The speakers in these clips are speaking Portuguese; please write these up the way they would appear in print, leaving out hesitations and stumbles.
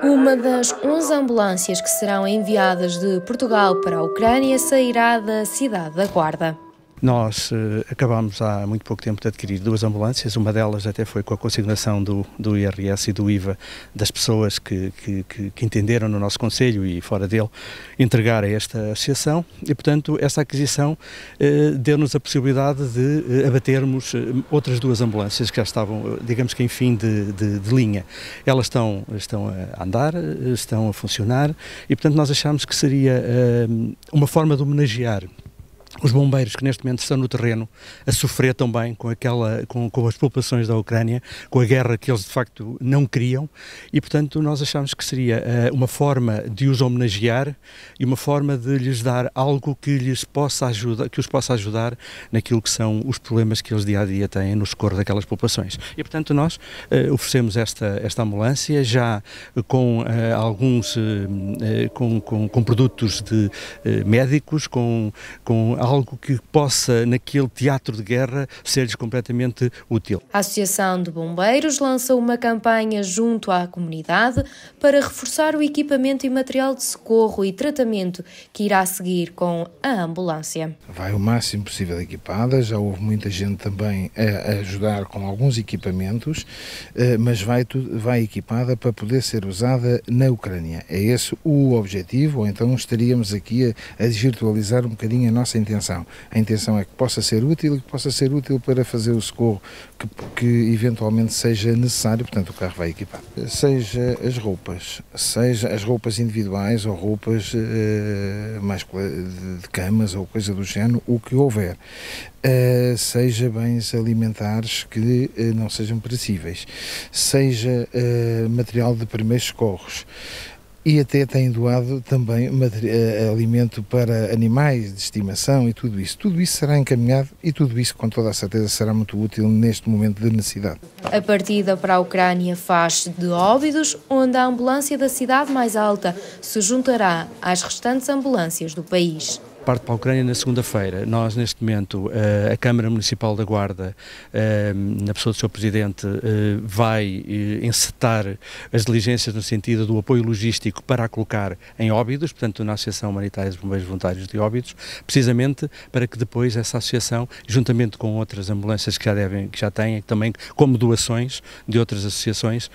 Uma das 11 ambulâncias que serão enviadas de Portugal para a Ucrânia sairá da cidade da Guarda. Nós acabámos há muito pouco tempo de adquirir duas ambulâncias, uma delas até foi com a consignação do IRS e do IVA das pessoas que entenderam no nosso concelho e fora dele entregar a esta associação e, portanto, essa aquisição deu-nos a possibilidade de abatermos outras duas ambulâncias que já estavam, digamos que em fim de linha. Elas estão a andar, estão a funcionar e, portanto, nós achámos que seria uma forma de homenagear os bombeiros que neste momento estão no terreno a sofrer também com as populações da Ucrânia, com a guerra que eles de facto não queriam e, portanto, nós achámos que seria uma forma de os homenagear e uma forma de lhes dar algo que os possa ajudar naquilo que são os problemas que eles dia a dia têm no socorro daquelas populações. E, portanto, nós oferecemos esta ambulância já com alguns com produtos de médicos, com algo que possa, naquele teatro de guerra, ser-lhes completamente útil. A Associação de Bombeiros lança uma campanha junto à comunidade para reforçar o equipamento e material de socorro e tratamento que irá seguir com a ambulância. Vai o máximo possível equipada, já houve muita gente também a ajudar com alguns equipamentos, mas vai equipada para poder ser usada na Ucrânia. É esse o objetivo, ou então estaríamos aqui a desvirtualizar um bocadinho a nossa intenção. A intenção é que possa ser útil e que possa ser útil para fazer o socorro que eventualmente seja necessário, portanto o carro vai equipar. Seja as roupas individuais ou roupas mais de camas ou coisa do género, o que houver. Seja bens alimentares que não sejam perecíveis. Seja material de primeiros socorros. E até têm doado também alimento para animais de estimação e tudo isso. Tudo isso será encaminhado e tudo isso, com toda a certeza, será muito útil neste momento de necessidade. A partida para a Ucrânia faz de Óbidos, onde a ambulância da cidade mais alta se juntará às restantes ambulâncias do país. Parte para a Ucrânia na segunda-feira. Nós, neste momento, a Câmara Municipal da Guarda, na pessoa do seu Presidente, vai encetar as diligências no sentido do apoio logístico para a colocar em Óbidos, portanto, na Associação Humanitária dos Bombeiros Voluntários de Óbidos, precisamente para que depois essa associação, juntamente com outras ambulâncias que já têm, também como doações de outras associações,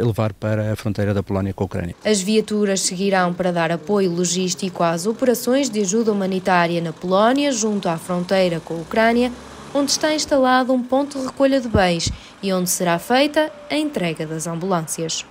levar para a fronteira da Polónia com a Ucrânia. As viaturas seguirão para dar apoio logístico às operações de ajuda humanitária na Polónia, junto à fronteira com a Ucrânia, onde está instalado um ponto de recolha de bens e onde será feita a entrega das ambulâncias.